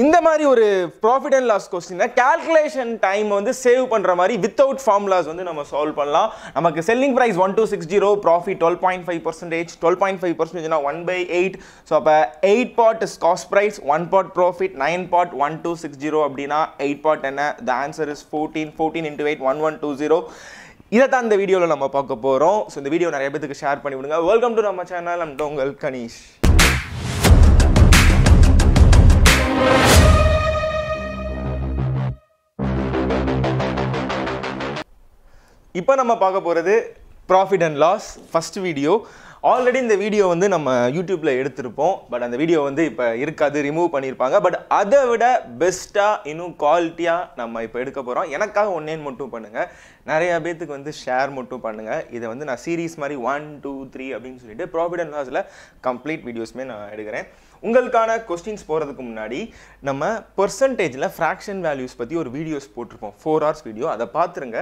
இந்த மாதிரி ஒரு profit and loss question calculation time வந்து சேவ் பண்ற மாதிரி without formulas வந்து நம்ம solve பண்ணலாம் நமக்கு selling price 1260 profit 12.5% 12.5% னா 1/8 so அப்ப 8 part is cost price 1 part profit 9 part 1260 அப்படினா 8 part என்ன the answer is 14 into 8 1120 இத தான் இந்த வீடியோல நம்ம பார்க்க போறோம் so இந்த வீடியோ நிறைய பேருக்கு ஷேர் பண்ணி விடுங்க welcome to நம்ம channel I'm Dongal Kanish இப்போ நம்ம பார்க்க போறது profit and loss first video already இந்த வீடியோ வந்து நம்ம YouTubeல எடுத்துறோம் பட் அந்த வீடியோ வந்து இப்போ இருக்காது ரிமூவ் பண்ணிருப்பாங்க பட் அதை விட பெஸ்டா இன்னும் குவாலிட்டியா நம்ம இப்போ எடுக்க போறோம் எனக்காக ஒன்னேன் மட்டும் பண்ணுங்க நிறைய பேருக்கு வந்து ஷேர் மட்டும் பண்ணுங்க இத வந்து நான் சீரிஸ் மாதிரி 1 2 3 அப்படினு சொல்லிட்டு profit and lossல கம்ப்ளீட் வீடியோஸ்மே நான் எடுக்கிறேன் உங்களுக்கான क्वेश्चंस போறதுக்கு முன்னாடி நம்ம परसेंटेजல फ्रैक्शन वैल्यूज பத்தி ஒரு வீடியோஸ் போட்டுறோம் 4 hours வீடியோ அத பாத்துருங்க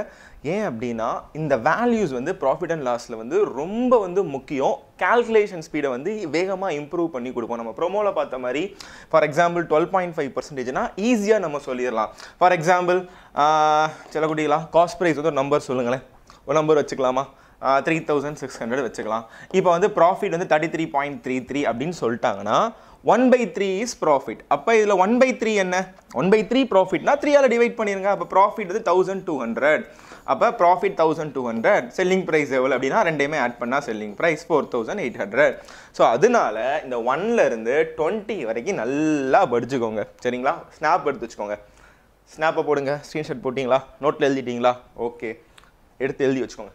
ஏன் அப்படினா இந்த वैल्यूज வந்து प्रॉफिट அண்ட் லாஸ்ல வந்து ரொம்ப வந்து முக்கியம் calculation speed வந்து வேகமா இம்ப்ரூவ் பண்ணி கொடுப்போம் நம்ம ப்ரோமோல பார்த்த மாதிரி ஃபார் எக்ஸாம்பிள் 12.5% னா ஈஸியா நம்ம சொல்லிரலாம் ஃபார் எக்ஸாம்பிள் செலகுடிகளா காஸ்ட் பிரைஸ் வந்து ஒரு நம்பர் சொல்லுங்களே ஒரு நம்பர் வெச்சுக்கலாமா 3600 வெச்சுக்கலாம் இப்போ வந்து profit வந்து 33.33 அப்படினு சொல்லிட்டாங்கனா 1/3 is profit அப்ப இதுல 1/3 என்ன 1/3 profit னா 3 ஆல டிவைட் பண்ணிருங்க அப்ப profit வந்து 1200 அப்ப profit 1200 selling price எவ்வளவு அப்படினா ரெண்டையுமே ஆட் பண்ணா selling price 4800 சோ அதனால இந்த 1 ல இருந்து 20 வரைக்கும் நல்லா படிச்சுக்கோங்க சரிங்களா ஸ்னாப் எடுத்து வச்சுக்கோங்க ஸ்னாப்ப போடுங்க ஸ்கிரீன்ஷாட் போடுவீங்களா நோட்ல எழுதிட்டீங்களா ஓகே எடுத்து எழுதி வச்சுக்கோங்க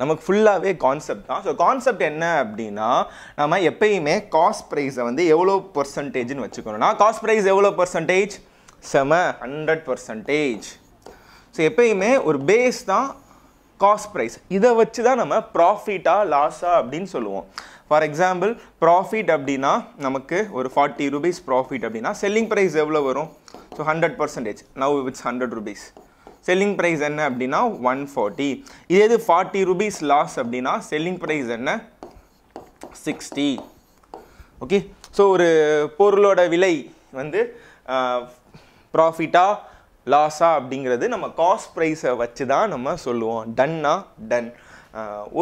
நமக்கு ஃபுல்லாவே கான்செப்ட் தான் சோ கான்செப்ட் என்ன அப்படினா நாம எப்பயுமே காஸ்ட் பிரைஸ் வந்து எவ்வளவு परसेंटेज னு வெச்சுக்கறோம்னா காஸ்ட் பிரைஸ் எவ்வளவு परसेंटेज சம 100% சோ எப்பயுமே ஒரு பேஸ் தான் காஸ்ட் பிரைஸ் இத வெச்சு தான் நம்ம प्रॉफिटா லாஸா அப்படினு சொல்லுவோம் ஃபார் எக்ஸாம்பிள் प्रॉफिट அப்படினா நமக்கு ஒரு 40 ரூபாய் प्रॉफिट அப்படினா selling price எவ்வளவு வரும் so 100% now it's 100 rupees selling price என்ன அப்படினா 140 இதேது 40 rupees loss அப்படினா selling price என்ன 60 ஓகே சோ ஒரு பொருளோட விலை வந்து profitா லாஸா அப்படிங்கிறது நம்ம cost price வச்சு தான் நம்ம சொல்லுவோம் டன்னா டன்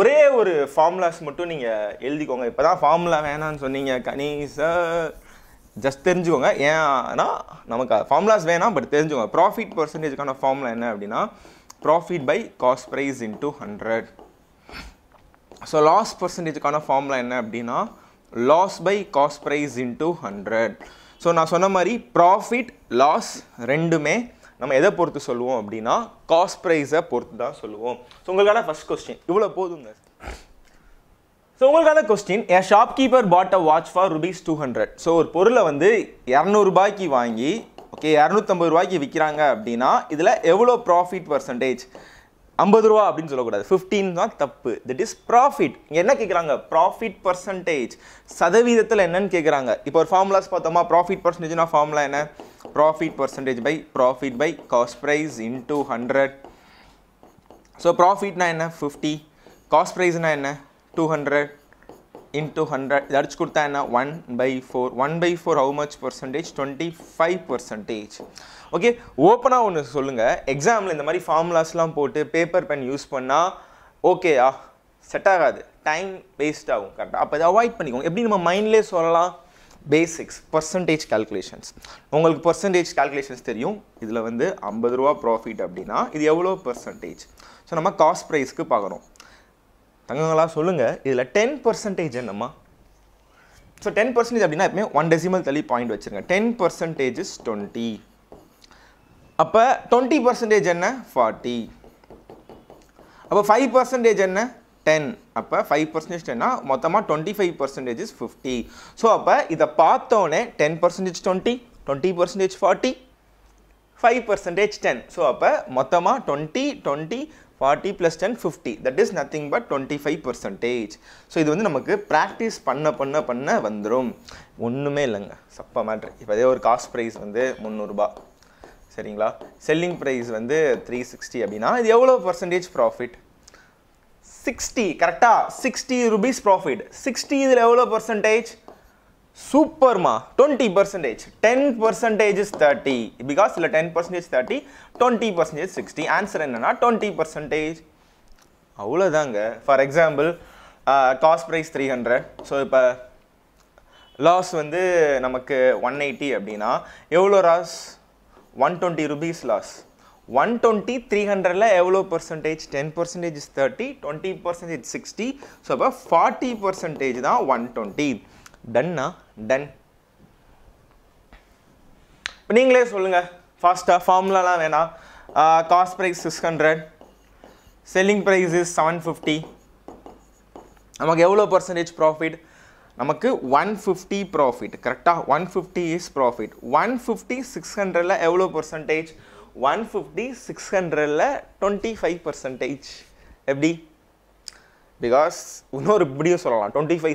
ஒரே ஒரு ஃபார்முலாஸ் மட்டும் நீங்க எழுதிக்கோங்க இப்போதான் ஃபார்முலா வேணாம்னு சொன்னீங்க கணேஷ் just தெரிஞ்சுக்கோங்க ஏன்னா நமக்கு ஃபார்முலாஸ் வேணாம் பட் தெரிஞ்சுக்கோங்க profit percentage கான ஃபார்முலா என்ன அப்படினா profit by cost price into 100 so loss percentage கான ஃபார்முலா என்ன அப்படினா loss by cost price into 100 so நான் சொன்ன மாதிரி profit loss ரெண்டுமே நம்ம எதை பொறுத்து சொல்லுவோம் அப்படினா cost price பொறுத்து தான் சொல்லுவோம் so உங்களுக்கான first question இவ்வளவு போடுங்க So உங்களுக்கான question a shopkeeper bought a watch for ₹200 so ஒரு பொருளை வந்து 200 ரூபாய்க்கு வாங்கி ஓகே 250 ரூபாய்க்கு விக்கிறாங்க அப்படினா இதுல எவ்வளவு profit percentage 50 ரூபாய் அப்படினு சொல்ல கூடாது 15 தான் தப்பு that is profit என்ன கேக்குறாங்க profit percentage சதவீதத்துல என்னன்னு கேக்குறாங்க இப்போ ஒரு ஃபார்முலாஸ் பார்த்தோமா profit percentage னா ஃபார்முலா என்ன profit percentage by profit by cost price into 100 so profit னா என்ன 50 cost price னா என்ன 200 into 100 that's kurta na 1/4 how much percentage 25% okay open ah onu solunga exam la indha mari formulas la potu paper pen use panna okay ah set agadu time waste agum correct appo avoid panikonga eppadi nama mind la solala basics percentage calculations ungalku percentage calculations theriyum idla vande 50 rupees profit appadina idu evlo percentage so nama cost price ku paakarom தங்கங்களா சொல்லுங்க இதுல 10% என்னமா so 10% அப்படினா எப்பமே 1 decimal தள்ளி point வச்சிருங்க 10% is 20 அப்ப 20% என்ன 40 அப்ப 5% என்ன 10 அப்ப 5% னா மொத்தமா 25% is 50 சோ அப்ப இத பார்த்தோனே 10% 20 20% 40 5% 10 சோ அப்ப மொத்தமா 20 20 40 plus 10, 50. That is nothing but 25%. So, this is practice panna vandrum. Onnume illanga. Sappa matter. If cost price is 300 selling price is 360. This is percentage profit. 60. Correct? 60 rupees profit. 60 is the percentage. Super ma 20%, 10% is 30 because 10% is 30, 20% is 60. Answer is 20%. For example, cost price 300. So if loss is 180, loss 120 rupees loss. 120, 300 la percentage, 10% is 30, 20% is 60. So 40% is 120. Done na? Done. But you tell fast formula cost price 600, selling price is 750. Namakku percentage profit? Namakku 150 profit. Correct? 150 is profit. 150 600 la evlo percentage? 150 600 la 25%. FD. Because you know, 25,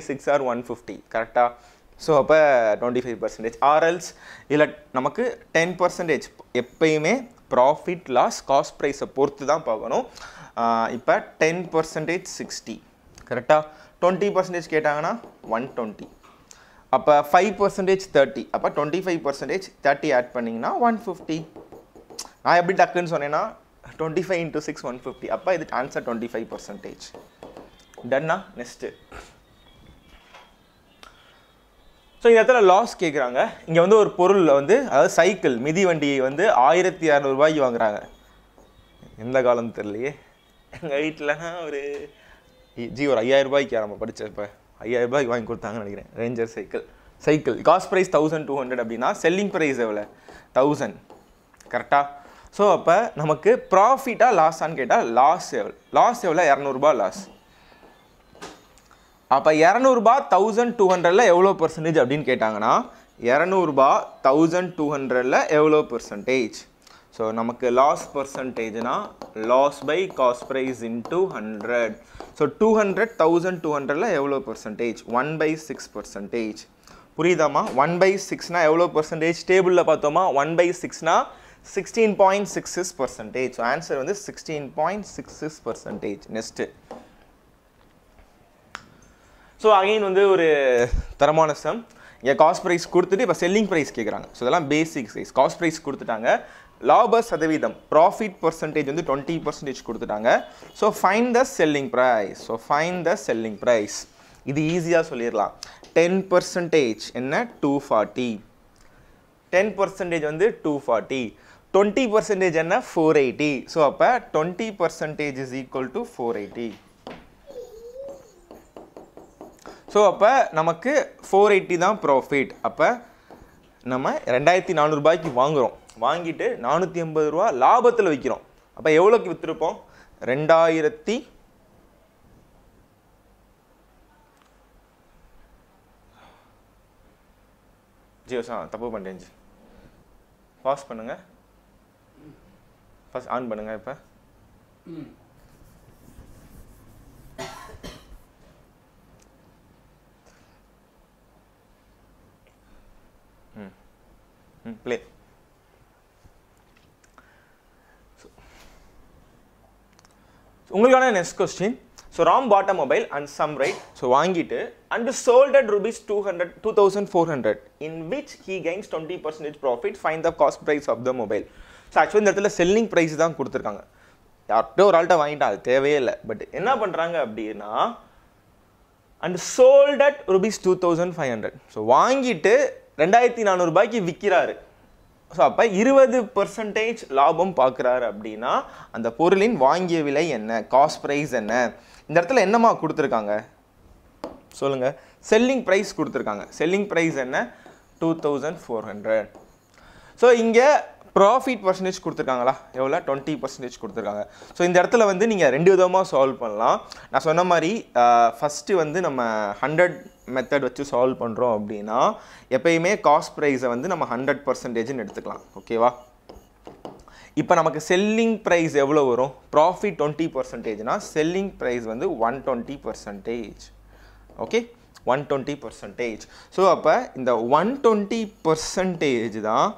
6 or 150, correct? So, 25%. Or else, 10%. Eppayume profit loss, cost price porthu dhaan paagano. Ipa 10% 60, correct? 20% ketanga 120. Appa 5% 30. Appa 25% 30 add panning na 150. I have been taken on 25 into 6 150. Appa idhu answer 25%. Done na? Next. So, this is the loss. This is a cycle. Midi vandi is 1600 rupees. In the column, Ranger cycle. Cycle. Cost price 1200. Selling price 1000. Correct? So, profit loss. Loss is 200 loss. அப்ப 200 ரூபாய் 1200 ல எவ்வளவு % அப்படினு கேட்டாங்கனா 200 ரூபாய் 1200 ல எவ்வளவு % so நமக்கு loss percentage னா loss by cost price into 100 so 200 1200 ல எவ்வளவு % 1/6%. புரியுதாமா? 1/6 னா எவ்வளவு % டேபிள்ல பார்த்தோமா 1/6 னா 16.66%. சோ ஆன்சர் வந்து 16.66%. Next. So again vandu oru tharamana sum inga cost price kuduthittu ipa selling price kekranga so idella basic size cost price kuduthitanga labha sadavitham profit percentage vandu 20% kuduthitanga so find the selling price idu easy ah solliralam 10% enna 240 10% vandu 240 20% enna 480 so appa 20% is equal to 480. So, அப்ப நமக்கு 480 தான் profit. அப்ப நம்ம 2400 ரூபாய்க்கு வாங்குறோம். வாங்கிட்டு 480 ரூபாய் லாபத்துல விக்கிறோம். அப்ப எவ்வளவுக்கு வித்துறோம்? Next question. So, Ram bought a mobile and some right. So, Vangite and sold at rupees 2400 in which he gains 20% profit. Find the cost price of the mobile. So, actually, the selling price is கொடுத்திருக்காங்க. யார்ட்டோ ஒரு ஆள்ட்ட வாங்கிட்டாங்க தேவையே இல்ல. But என்ன பண்றாங்க அப்படினா and sold at rupees 2500. So, வாங்கிட்டு 2400 ரூபாய்க்கு விக்கிறாரு. So, அப்ப 20% லாபம் பார்க்கறாரு அப்படினா அந்த பொருளின் வாங்கிய விலை என்ன காஸ்ட் பிரைஸ் என்ன இந்த இடத்துல என்னமா கொடுத்திருக்காங்க சொல்லுங்க செல்லிங் பிரைஸ் கொடுத்திருக்காங்க செல்லிங் பிரைஸ் என்ன 2400 சோ இங்க profit percentage கொடுத்திருக்காங்களா எவ்வளவு 20% கொடுத்திருக்காங்க சோ இந்த இடத்துல வந்து நீங்க ரெண்டு விதமா சால்வ் பண்ணலாம் நான் சொன்ன மாதிரி ஃபர்ஸ்ட் வந்து நம்ம 100 method வச்சு சால்வ் பண்றோம் அப்படினா எப்பயுமே காஸ்ட் பிரைஸை வந்து நம்ம 100% னு எடுத்துக்கலாம் ஓகேவா இப்போ நமக்கு selling price எவ்வளவு வரும் profit 20% னா selling price வந்து 120%. Okay, 120%. So அப்ப இந்த 120% தான்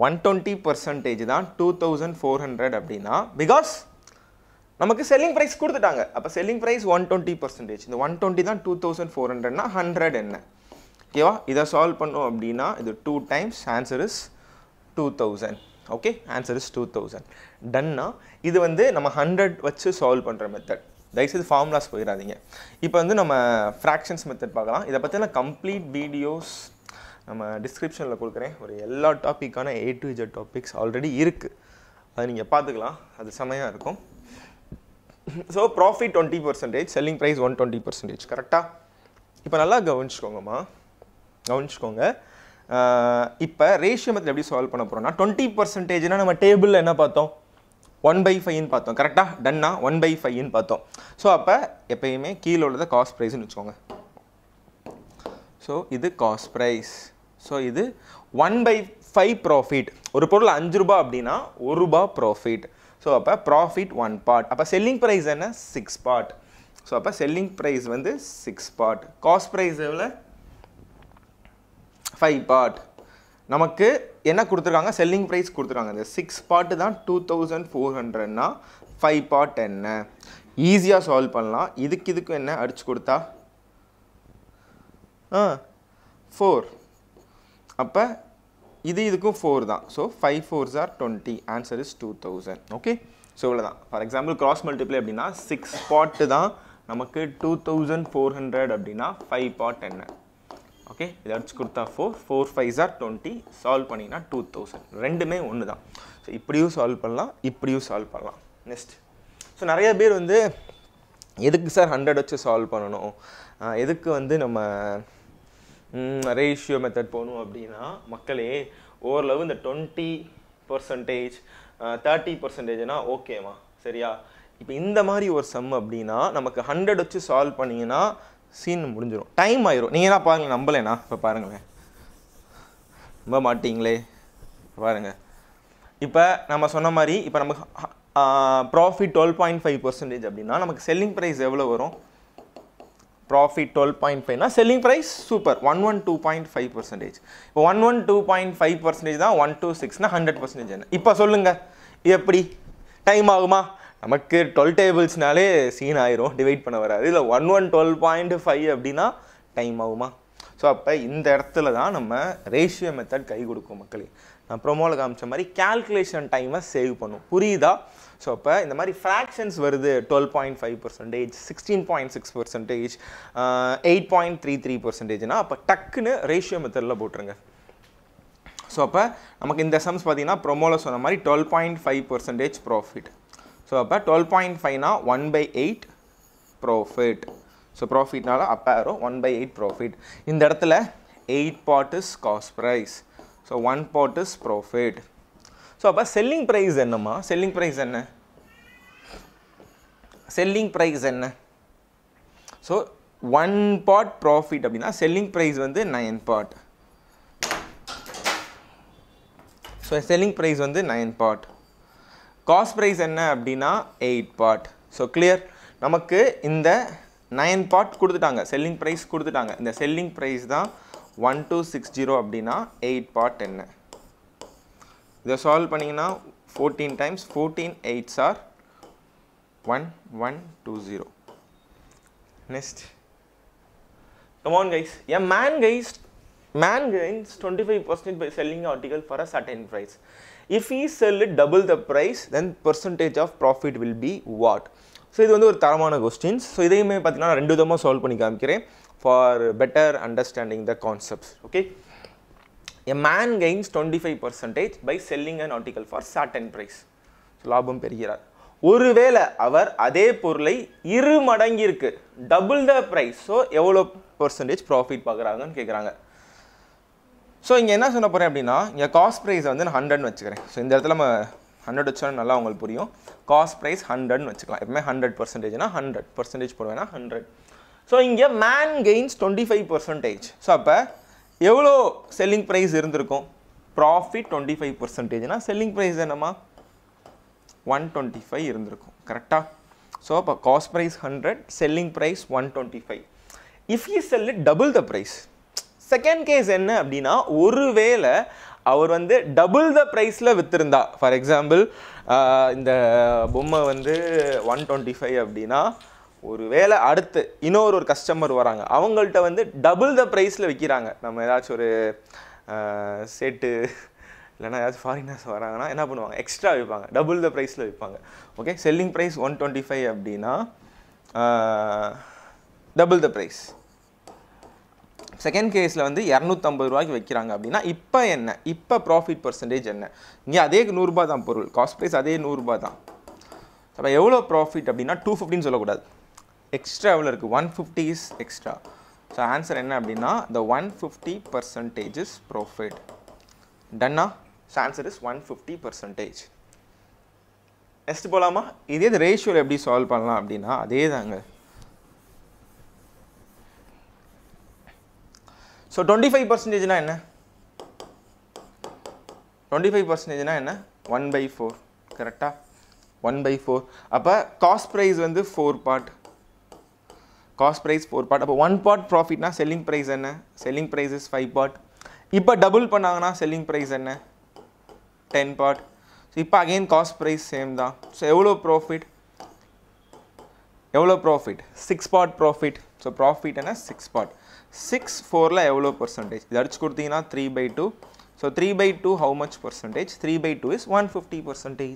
120% தான் 2400 அப்படினா because நமக்கு selling price கொடுத்துட்டாங்க. அப்ப selling price 120%. இந்த 120 தான் 2400 னா 100 என்ன? ஓகேவா? இத சால்வ் பண்ணோம் அப்படினா இது 2 times answer is 2000. Okay, answer is 2000. Done na. This is the 100 vachu solve pandra method. This is formulas poiradinga. Ipo vandu nama fractions method paakalam. Idha pathina complete videos nama description la kodukren. Oru ella topic ana A to Z topics already irukku. Adha neenga paathukalam. Adhu samaya irukum. So profit 20%, selling price 120%. Correct ah? Ipo nalla gavinchukonga ma. Gavinchukonga. இப்போ ratio method எப்படி solve பண்ணப் போறோம்னா 20% னா நம்ம டேபிள்ல என்ன பார்த்தோம் 1/5 ன்னு பார்த்தோம். கரெக்ட்டா? டன்னா 1/5 ன்னு பார்த்தோம். சோ அப்ப எப்பயுமே கீழ உள்ளது காஸ்ட் பிரைஸ் ன்னு வெச்சுக்கோங்க. சோ இது காஸ்ட் பிரைஸ். சோ இது 1/5 profit. ஒரு பொருள் 5 ரூபாய் அப்படினா 1 ரூபாய் profit. சோ அப்ப profit 1 part. அப்ப selling price என்ன 6 part. சோ அப்ப selling price வந்து 6 part. Cost price எவ்வளவு 5 part. நமக்கு என்ன கொடுத்திருக்காங்க selling price கொடுத்திருக்காங்க. இந்த 6 part தான் 2400 னா 5 part என்ன? ஈஸியா சால்வ் பண்ணலாம். இதுக்கு என்ன அடிச்சு கொடுத்தா 4. அப்ப இதுக்கும் 4 தான். So 5 4s are 20. Answer is 2000. Okay? So இவ்வளவுதான். For example cross multiply அப்படினா 6 part தான் நமக்கு 2400 அப்படினா 5 part என்ன? Okay, let's go 4 4 5s are 20. Solve panina 2000 rendume onnu da. So ipriyu solve pannalam, ipriyu solve pannalam. Next, so nariya per vende edukku sir 100 vechu solve pananum, edukku vende nama ratio method ponum appadina makkale over level the 20% 30% na okay ma seriya. Ipo indha mari or sum appadina namakku 100 vechu solve panina scene முடிஞ்சிரும், time ஆயிரும். நீங்க என்ன பாருங்க, நம்பலனா இப்ப பாருங்க, நம்ப மாட்டீங்களே பாருங்க. இப்ப நம்ம சொன்ன மாதிரி இப்ப நமக்கு profit 12.5% அப்படினா நமக்கு selling price எவ்வளவு வரும்? Profit 12.5 னா selling price சூப்பர் 112.5%. இப்ப 112.5% தான் 126 னா 100% என்ன? இப்ப சொல்லுங்க எப்படி டைம் ஆகுமா? நமக்கு 12 டேபிள்ஸ்னாலே சீன் ஆயிரும், டிவைட் பண்ண வராது. இல்ல 112.5 அப்படினா டைம் ஆகுமா? சோ அப்ப இந்த இடத்துல தான் நம்ம ரேஷியோ மெத்தட் கை கொடுக்கும் மக்களே. நான் ப்ரோமோல காமிச்ச மாதிரி கால்குலேஷன் டைமை சேவ் பண்ணும். புரியுதா? சோ அப்ப இந்த மாதிரி ஃபிராக்ஷன்ஸ் வருது 12.5%, 16.6%, 8.33% னா அப்ப டக்குன்னு ரேஷியோ மெத்தட்ல போட்டுருங்க. சோ அப்ப நமக்கு இந்த சம்ஸ் பாத்தீங்கன்னா ப்ரோமோல சொன்ன மாதிரி 12.5% profit. So அப்ப 12.5 னா 1/8 profit. So profit னால அப்ப ஆரோ 1/8 profit. இந்த இடத்துல 8 part is cost price. So 1 part is profit. So அப்ப selling price என்னமா? Selling price என்ன? Selling price என்ன? So 1 part profit அப்படினா selling price வந்து 9 part. So selling price வந்து 9 part. Cost price என்ன அப்படினா 8 part. So clear? நமக்கு இந்த 9 part கொடுத்துட்டாங்க, selling price கொடுத்துட்டாங்க. இந்த selling price தான் 1260 அப்படினா 8 part என்ன? இத சால்வ் பண்ணீங்கனா 14 times 14 8s are 1120. Next, come on guys, a man gains 25% by selling an article for a certain price. If he sell it double the price, then percentage of profit will be what? So இது வந்து ஒரு தரமான questions. So இதையுமே பார்த்தீங்கன்னா நான் ரெண்டு விதமா solve பண்ணி காமிக்கிறேன் for better understanding the concepts. Okay, a man gains 25% by selling an article for certain price. So லாபம் பெறுகிறார் ஒருவேளை அவர் அதே பொருளை இரு மடங்கிற்கு double the price. So எவ்வளவு percentage profit பார்க்கறாங்கன்னு கேக்குறாங்க. So இங்க என்ன சொல்ல போறேன் அப்படினா இங்க காஸ்ட் பிரைஸ் வந்து நான் 100 ன்னு வெச்சுக்கிறேன். சோ இந்த இடத்துல நம்ம 100 வெச்சா நல்லா உங்களுக்கு புரியும். காஸ்ட் பிரைஸ் 100 ன்னு வெச்சுக்கலாம். எப்பமே 100% னா 100% போடுவேனா 100. சோ இங்க man gains 25%. சோ அப்ப எவ்வளவு selling price இருந்திருக்கும்? Profit 25% னா selling price என்னமா? 125 இருந்திருக்கும் கரெக்ட்டா so அப்ப cost price 100 selling price 125 if he sell it double the price second case என்ன அப்படினா ஒருவேளை அவர் வந்து double the price ல வித்திருந்தா for example இந்த பொம்மை வந்து 125 அப்படினா ஒருவேளை அடுத்து இன்னொரு ஒரு கஸ்டமர் வராங்க அவங்கள்ட்ட வந்து டபுள் தி பிரைஸ்ல விக்கிறாங்க நம்ம ஏதாச்சும் ஒரு செட் இல்லனா ஏதாச்சும் ஃபாரினர்ஸ் வராங்கனா என்ன பண்ணுவாங்க எக்ஸ்ட்ரா விப்பாங்க டபுள் தி பிரைஸ்ல விப்பாங்க ஓகே செல்லிங் பிரைஸ் 125 அப்படினா டபுள் தி பிரைஸ் செகண்ட் கேஸ்ல வந்து 250 ரூபாய்க்கு விக்கிறாங்க அப்படினா இப்போ என்ன இப்போ प्रॉफिट परसेंटेज என்ன இங்க அதே 100 ரூபாய் தான் பொருள் காஸ்ட் பிரைஸ் அதே 100 ரூபாய் தான் அப்ப எவ்வளவு प्रॉफिट அப்படினா 215 சொல்ல கூடாது extra level irukku 150 is extra so answer enna appadina the 150% is profit done na so answer is 150% next polama idhe the ratio la eppadi solve pannalam appadina adhe daanga so 25% na enna 25% na enna 1/4 correct ah 1/4 appa cost price vandu 4 part cost price 4 part appo 1 part profit na selling price enna selling price is 5 part ipo double pannanga na selling price enna 10 part so ipo again cost price same da so evlo profit 6 part profit so profit enna 6 part 6 4 la evlo percentage idarchu koduthinga na 3/2 so 3/2 how much percentage 3/2 is 150%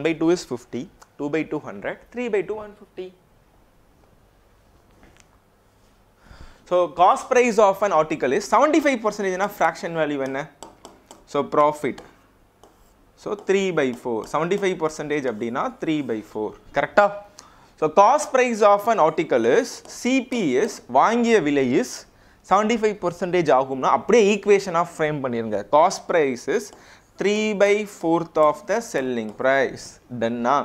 1/2 is 50 2/2 100 3/2 150 So, cost price of an article is 75% na fraction value enna. So, profit. So, 3/4. 75% abdina 3/4. Correcta? So, cost price of an article is CP is vaangiya vilai is 75% agumna apdiye equation of frame pannirunga. Cost price is 3/4 of the selling price. Done na.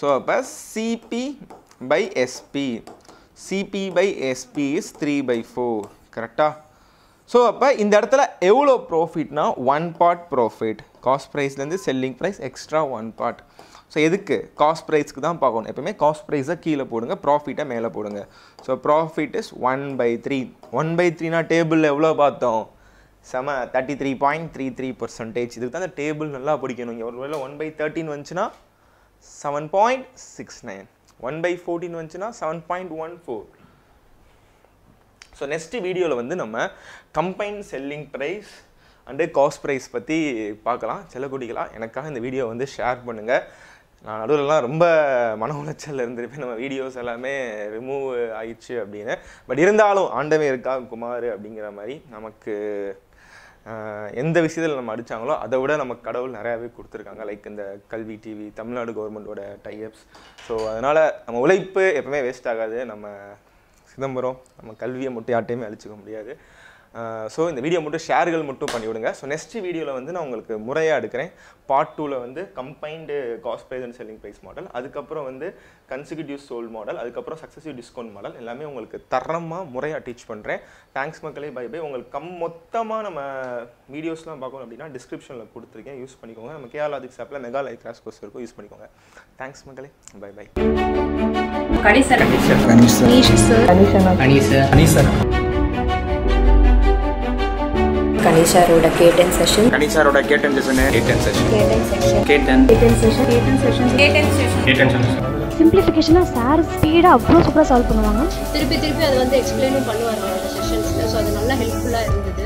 So, appa CP by SP. CP by SP is 3/4, correct? So, in the other profit na 1 part profit, cost price and selling price extra 1 part. So, cost price cost price is profit is So, profit is 1/3. 1/3 na table level சம 33.33% இதுக்கு தான் table நல்லா படிக்கணும். ஒருவேளை 1/13 வந்துச்சுனா 7.69. 1/14 வந்துச்சுனா 7.14 so next வீடியோல வந்து நம்ம combined selling price and cost price பத்தி பார்க்கலாம் செல்ல குடிகளா எனக்காக இந்த வீடியோ வந்து ஷேர் பண்ணுங்க நான் நடுவுல ரொம்ப மன உளைச்சல்ல இருந்திருப்பேன் நம்ம வீடியோஸ் எல்லாமே ரிமூவ் ஆயிச்சு அப்படினே பட் இருந்தாலும் ஆண்டவே இருக்கா குமார் அப்படிங்கற மாதிரி நமக்கு எந்த விஷயத்துல நம்ம அடிச்சாங்களோ அதை விட நமக்கு கடவுள் நிறையவே கொடுத்திருக்காங்க லைக் இந்த கல்வி டிவி தமிழ்நாடு கவர்மெண்டோட டை அப்ஸ் சோ அதனால நம்ம உழைப்பு எப்பவுமே வேஸ்ட் ஆகாது நம்ம சிதம்பரம் நம்ம கல்வியை மட்டும் யார்ட்டையுமே அழிச்சுக்க முடியாது சோ இந்த வீடியோ மட்டும் ஷேர்கள் மட்டும் பண்ணி விடுங்க சோ நெக்ஸ்ட் வீடியோல வந்து நான் உங்களுக்கு முறையா எடுக்கிறேன் பார்ட் 2ல வந்து combined cost price and selling price model அதுக்கு அப்புறம் வந்து கன்சிக்யூட்டிவ் சோல் மாடல் அதுக்கு அப்புறம் சக்சஸிவ் டிஸ்கவுண்ட் மாடல் எல்லாமே உங்களுக்கு தரமா முறையா டீச் பண்றேன் தேங்க்ஸ் மக்களே பை பை உங்களுக்கு மொத்தமா நம்ம வீடியோஸ்லாம் பார்க்கணும் அப்படினா டிஸ்கிரிப்ஷன்ல கொடுத்திருக்கேன் யூஸ் பண்ணிக்கோங்க நம்ம கேஆலாஜிக்ஸ் ஆப்ல மெகா லைவ் கிளாஸ் கோர்ஸ் இருக்கு யூஸ் பண்ணிக்கோங்க தேங்க்ஸ் மக்களே bye bye Ganesh sir Ganesh sir Ganesh sir Ganesh sir Ganesh sir Kanisha roda K10 session. Kanisha roda K10 session. K10 session. K10 session. K10 session. K10 session. K10 session. K10 session. Simplification na sir speed avlo super solve பண்ணுவாங்க. திருப்பி அது வந்து explain பண்ணுவாங்க அந்த sessions. So அது நல்ல helpful ஆ இருந்தது.